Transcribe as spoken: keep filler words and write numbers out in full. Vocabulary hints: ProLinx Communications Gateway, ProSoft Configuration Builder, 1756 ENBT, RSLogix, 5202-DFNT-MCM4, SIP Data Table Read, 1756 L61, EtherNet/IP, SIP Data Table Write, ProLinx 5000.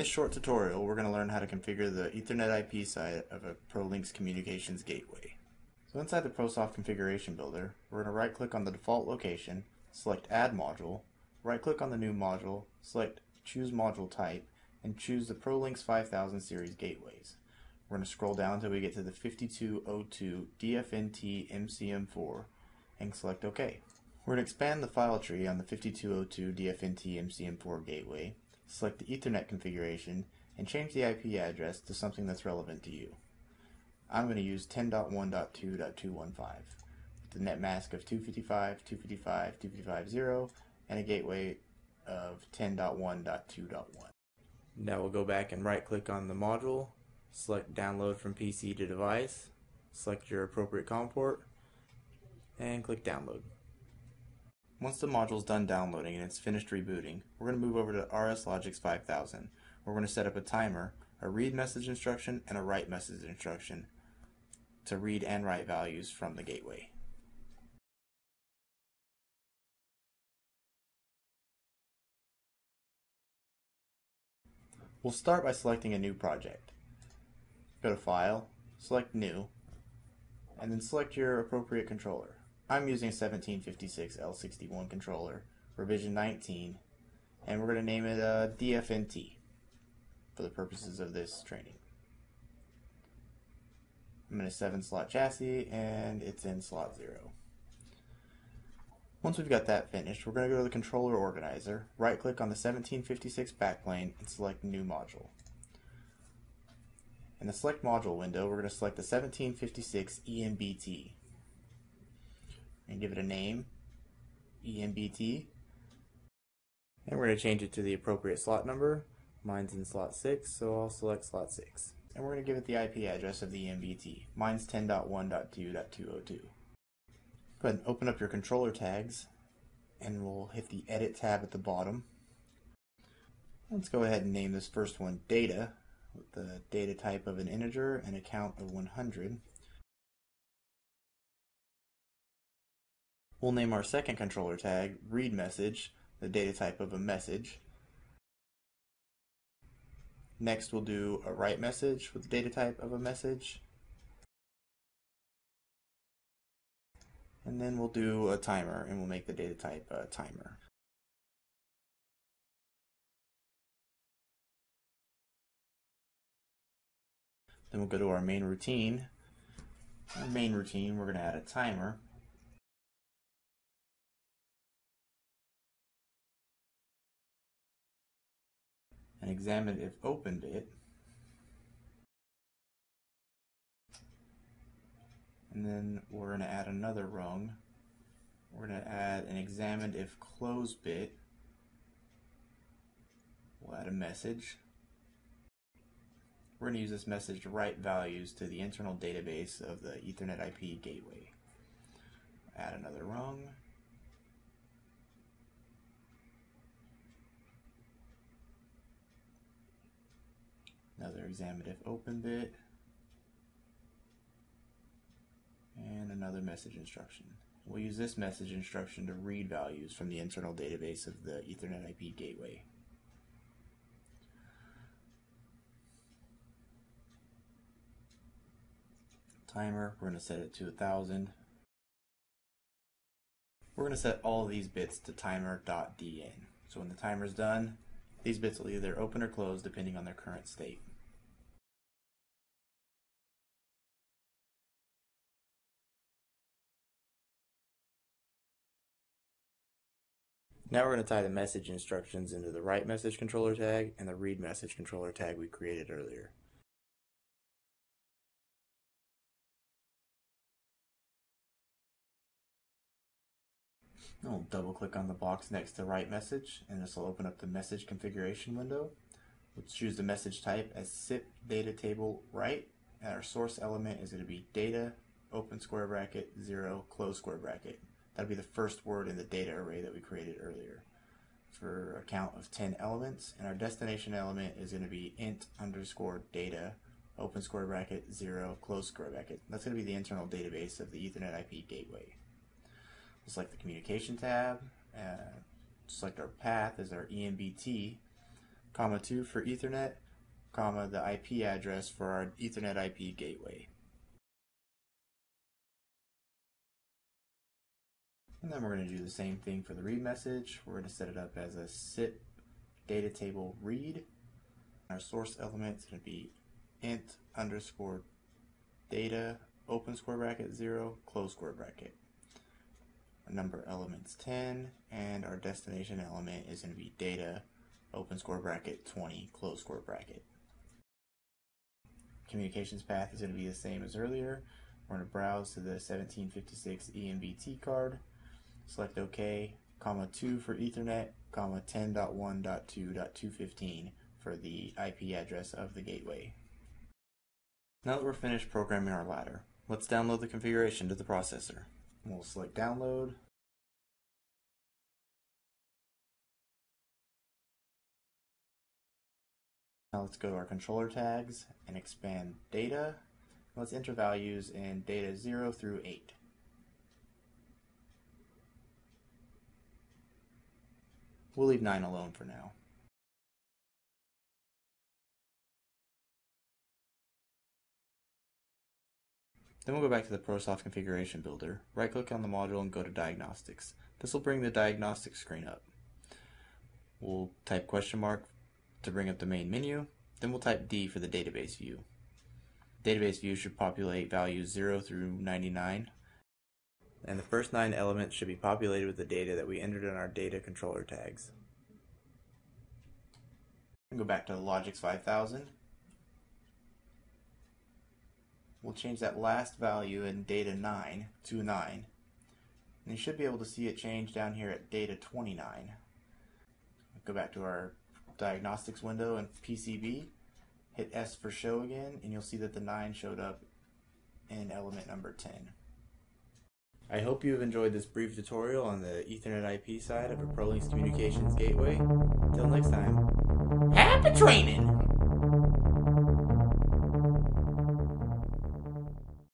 this short tutorial, we're going to learn how to configure the Ethernet I P side of a ProLinx Communications Gateway. So inside the ProSoft Configuration Builder, we're going to right-click on the default location, select Add Module, right-click on the new module, select Choose Module Type, and choose the ProLinx five thousand series gateways. We're going to scroll down until we get to the fifty-two oh two D F N T M C M four and select OK. We're going to expand the file tree on the fifty-two oh two D F N T M C M four gateway, select the Ethernet configuration, and change the I P address to something that's relevant to you. I'm going to use ten dot one dot two dot two fifteen with the net mask of two fifty-five, two fifty-five, two fifty-five, zero and a gateway of ten dot one dot two dot one. Now we'll go back and right-click on the module, select Download from P C to Device, select your appropriate COM port, and click Download. Once the module's done downloading and it's finished rebooting, we're going to move over to RSLogix five thousand. We're going to set up a timer, a read message instruction, and a write message instruction to read and write values from the gateway. We'll start by selecting a new project. Go to File, select New, and then select your appropriate controller. I'm using a seventeen fifty-six L sixty-one controller, revision nineteen, and we're going to name it a D F N T for the purposes of this training. I'm in a seven slot chassis, and it's in slot zero. Once we've got that finished, we're going to go to the controller organizer, right-click on the seventeen fifty-six backplane, and select New Module. In the Select Module window, we're going to select the seventeen fifty-six E N B T and give it a name, E N B T, and we're going to change it to the appropriate slot number. Mine's in slot six, so I'll select slot six. And we're going to give it the I P address of the E N B T. Mine's ten dot one dot two dot two oh two. Go ahead and open up your controller tags, and we'll hit the Edit tab at the bottom. Let's go ahead and name this first one Data, with the data type of an integer and a count of one hundred. We'll name our second controller tag Read Message, the data type of a message. Next we'll do a Write Message with the data type of a message. And then we'll do a timer, and we'll make the data type a timer. Then we'll go to our main routine. Our main routine, we're going to add a timer. And examine if opened it. And then we're going to add another rung. We're going to add an examined if closed bit. We'll add a message. We're going to use this message to write values to the internal database of the Ethernet I P gateway. Add another rung. Another examined if opened bit. And another message instruction. We'll use this message instruction to read values from the internal database of the Ethernet I P gateway. Timer, we're going to set it to one thousand. We're going to set all these bits to timer.dn. So when the timer's done, these bits will either open or close depending on their current state. Now we're going to tie the message instructions into the write message controller tag and the read message controller tag we created earlier. I'll double click on the box next to write message, and this will open up the message configuration window. We'll choose the message type as S I P Data Table Write, and our source element is going to be data, open square bracket, zero, close square bracket. That'll be the first word in the data array that we created earlier for a count of ten elements, and our destination element is going to be int underscore data, open square bracket, zero, close square bracket. That's going to be the internal database of the Ethernet I P gateway. We'll select the communication tab, uh, select our path as our E N B T, comma two for Ethernet, comma the I P address for our Ethernet I P gateway. And then we're going to do the same thing for the read message. We're going to set it up as a S I P Data Table Read. Our source element is going to be int underscore data, open square bracket zero, close square bracket. Our number element's ten, and our destination element is going to be data, open square bracket twenty, close square bracket. Communications path is going to be the same as earlier. We're going to browse to the seventeen fifty-six E N B T card. Select OK, comma two for Ethernet, comma ten dot one dot two dot two fifteen for the I P address of the gateway. Now that we're finished programming our ladder, let's download the configuration to the processor. We'll select download. Now let's go to our controller tags and expand data. Let's enter values in data zero through eight. We'll leave nine alone for now. Then we'll go back to the ProSoft Configuration Builder, right-click on the module and go to Diagnostics. This will bring the Diagnostics screen up. We'll type question mark to bring up the main menu, then we'll type D for the Database View. Database View should populate values zero through ninety-nine. And the first nine elements should be populated with the data that we entered in our data controller tags. Go back to the RSLogix five thousand. We'll change that last value in data nine to nine. And you should be able to see it change down here at data twenty-nine. Go back to our diagnostics window and P C B. Hit S for show again, and you'll see that the nine showed up in element number ten. I hope you have enjoyed this brief tutorial on the Ethernet I P side of a ProLinx Communications Gateway. Until next time, happy training!